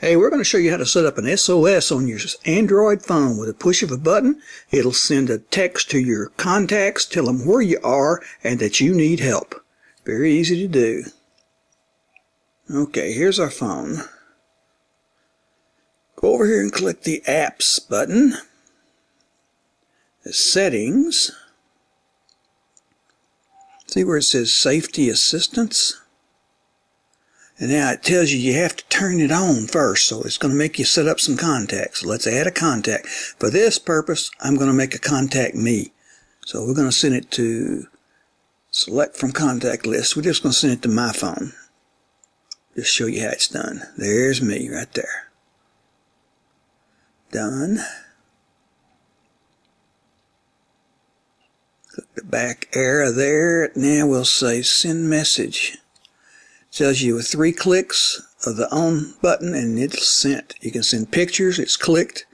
Hey, we're going to show you how to set up an SOS on your Android phone. With a push of a button, it'll send a text to your contacts, tell them where you are and that you need help. Very easy to do. Okay, here's our phone. Go over here and click the Apps button, the Settings. See where it says Safety Assistance? And now it tells you you have to turn it on first, so it's going to make you set up some contacts. So let's add a contact. For this purpose, I'm going to make a contact me. So we're going to send it to select from contact list. We're just going to send it to my phone. Just show you how it's done. There's me right there. Done. Click the back arrow there. Now we'll say send message. Tells you with 3 clicks of the on button and it's sent. You can send pictures, it's clicked.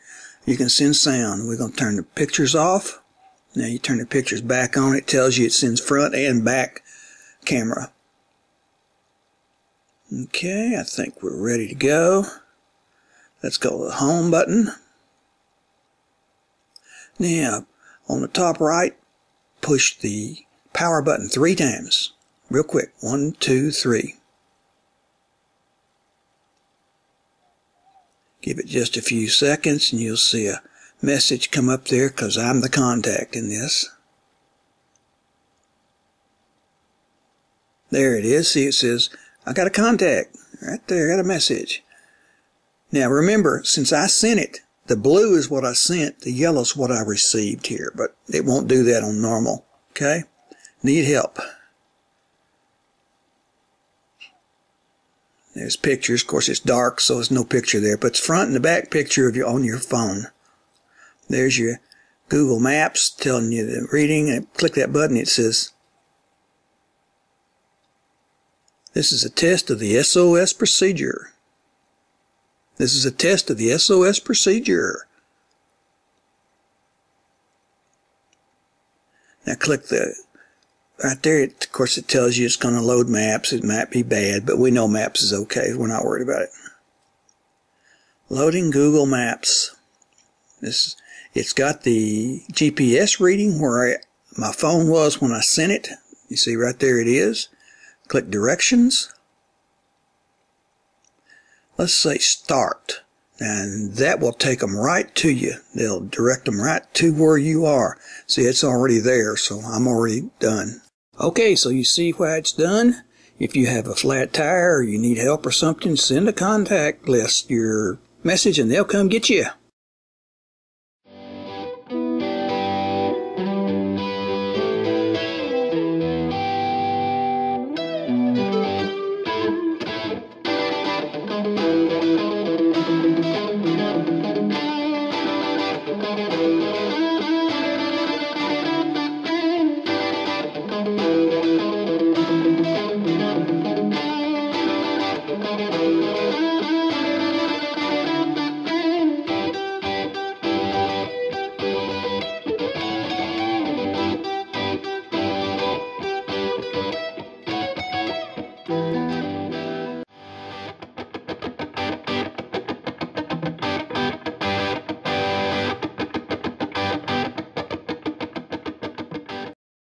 You can send sound. We're going to turn the pictures off. Now you turn the pictures back on. It tells you it sends front and back camera. Okay, I think we're ready to go. Let's go to the home button. Now, on the top right, push the power button 3 times. Real quick. 1, 2, 3. Give it just a few seconds and you'll see a message come up there because I'm the contact in this. There it is. See, it says, I got a contact. Right there, I got a message. Now remember, since I sent it, the blue is what I sent, the yellow is what I received here, but it won't do that on normal. Okay? Need help. There's pictures. Of course, it's dark, so there's no picture there. But it's front and the back picture of you on your phone. There's your Google Maps telling you the reading. And click that button. It says, this is a test of the SOS procedure. This is a test of the SOS procedure. Now click the right there, of course, it tells you it's going to load maps. It might be bad, but we know maps is okay. We're not worried about it. Loading Google Maps. It's got the GPS reading where my phone was when I sent it. You see right there it is. Click Directions. Let's say Start. And that will take them right to you. They'll direct them right to where you are. See, it's already there, so I'm already done. Okay, so you see why it's done. If you have a flat tire or you need help or something, send a contact list your message and they'll come get you.